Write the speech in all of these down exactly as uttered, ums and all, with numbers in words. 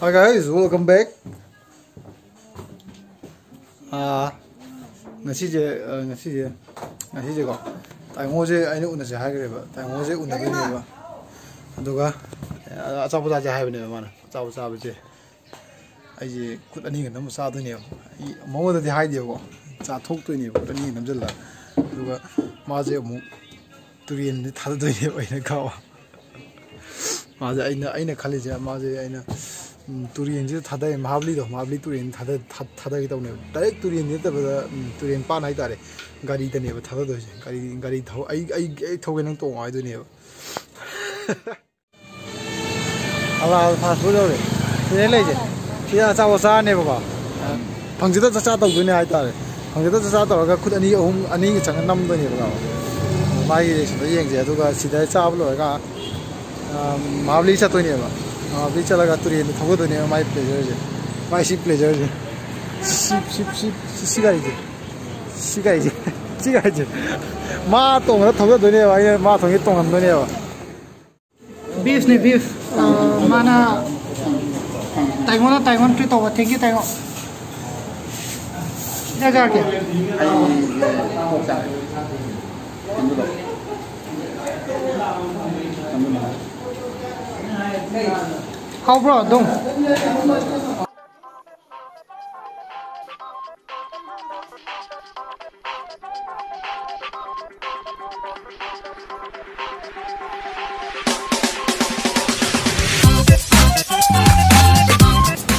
Hi guys, welcome back. 아, 나시제, 어, 나시제, 나시제가. 다행오제 아니 운나시 하게래봐. 다행오제 운나게래봐. 누가? 아, 자부 자제 하이브네 말아. 자부 자부제. 아이제 굿 아니가 너무 싸더니요. 이 먹어도 하이디고. 자 톡도니요. 아니 남절라. 누가 맞아요 뭐. 둘이는 다더니요. 이나 가와. 맞아 아이나 아이나 칼리제 맞아 아이나. तुरियन थादा मावली दो मावली तुरियन थादा थादा की तो नहीं डायरेक्ट तुरियन नहीं तो बता तुरियन पान आई तारे गाड़ी तो नहीं बता थादा दो जी गाड़ी गाड़ी थो आई आई आई थो के नंग तो आई तो नहीं अलावा फास्ट फूड वाले ये ले जी ये अच्छा वो सार नहीं होगा पंक्तियों तो सात तो नहीं आई तारे पंक्तियों तो सात तो अगर कुछ अन्य उम अन्य चंग नम तो नहीं होगा माइक जैसे ये एक जैसे तो का सीधा चावल होगा मावली चा तो नहीं होगा 아, 미쳐라가 둘이 더거든요. 마이 플레저지, 마이 시 플레저지, 시시시 시가이지, 시가이지, 시가이지. 마 동네 더거든요. 와이 마 동이 동안도네요. 비프네 비프. 어, 마나 타이완은 타이완 트리토 와팅기 타이완. 내가 할게. How bro, don't.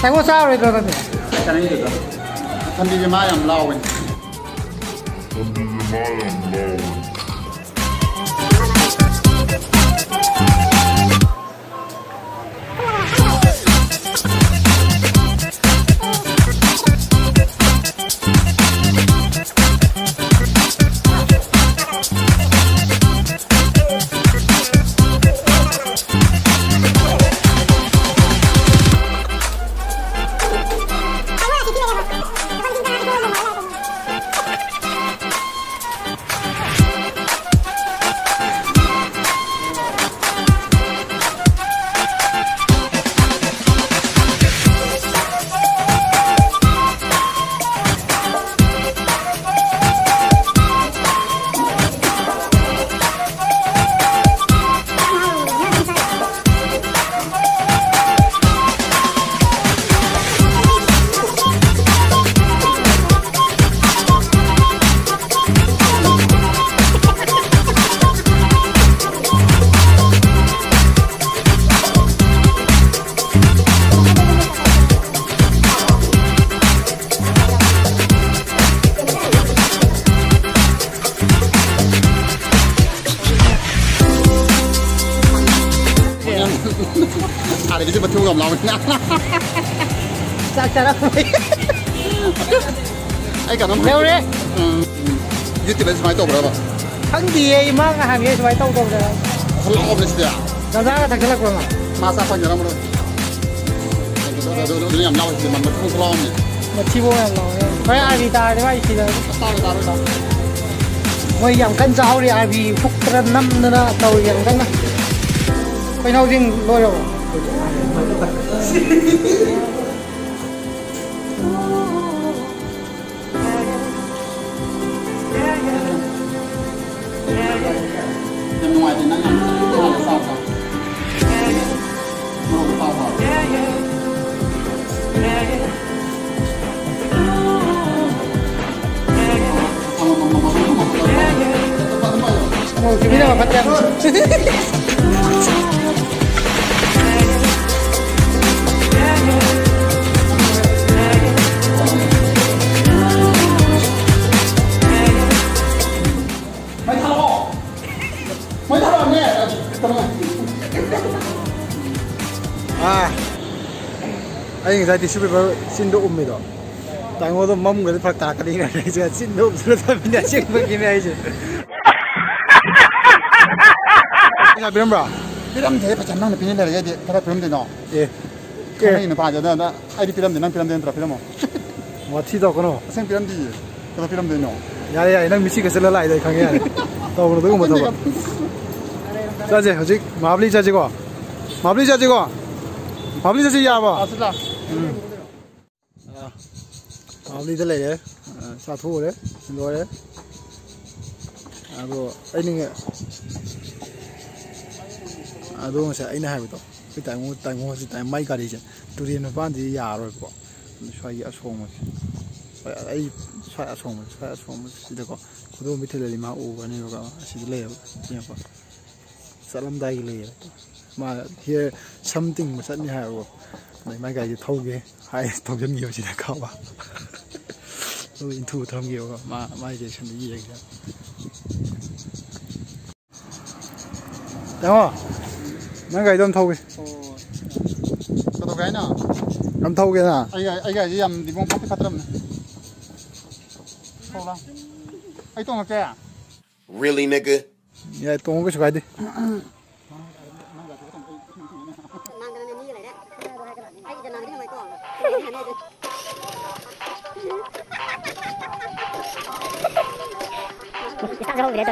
Tại sao sao rồi các bạn? Cái này được rồi. Thân đi mai làm lâu rồi. Thân đi mai làm lâu rồi. 아, 이제 뭐 태우가 나오나? 짝짝아. 아이가 너무 매우네. 음. 유튜브에서 많이 떠오르나? 한디에 이만 한국에서 많이 떠오르나? 한국 없는데야. 나자가 당겨라 그러나? 마사판 여러분. 나도 나도 그냥 나와 있지만 뭐 풍성함. 뭐 티보야 뭐. 그래 아비다 내가 이기다. 따로 따로 따로. 뭐 양간 자우리 아비 폭트란 남느나 또 양간나. 왜 나오진 뭐요? Mira, papá. 아, 아니 이제 디스플레이 신도 옵니다. 당고도 몸을 팍다 그리는 이제 신도 없어서 그냥 생각이긴 해야지. 야, 비람아. 비람 대파 잠만 비는데 이제 따라 비람 되나? 예. 예. 이는 봐야 되나? 아이디 비람 되나? 비람 되는 따라 비람 뭐. 뭐 티도 그러나. 생 비람 디. 따라 비람 되나? 야, 야, 이랑 미치게 쓸라 이제 강해야 돼. 또 오늘 누구 못 잡아. 자제, 아직 마블리 자지고. 마블리 자지고. 밥이 드세요, 야마. 아슬라. 아, 밥이 들래. 사투래, 노래. 아고, 아니네. 아도 이제 아니네 하고 또. 그때 뭐, 그때 뭐 하지, 그때 많이 가리지. 둘이는 반지 야로 거. 저희 아소문. 아이, 저희 아소문, 저희 아소문. 이거 고도 밑에 내리마 오고 내려가. 시들래요. 그냥 봐. 사람 다 이래요. 마 here something 뭐 샀니 하고 내 말가 이제 타오게 하이 도겸이요 지나 가봐 또 인투 도겸이요 마 마이제 근데 이 얘기야 대화 내가 이런 타오게 어떻게 하나 감 타오게나 아이가 아이가 이제 암 니봉 파티 파트럼 소라 아이 똥 할게 really nigga 야 똥을 그 좋아해 그럼 그래도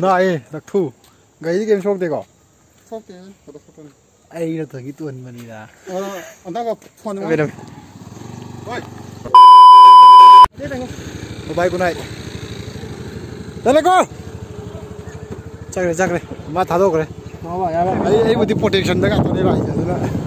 나의 낙투. 그러니까 이 게임 소극되고 소극되는 저도 소극되는 아이라 더 기도한 분이다. 어, 나가 포함하는 거야. 어이. 바이바이 굿나잇. 달래고. 자 그래 자 그래. 엄마 다도 그래. 봐봐 야봐. 아이 이거 디포테이션 내가 또 내가 이제.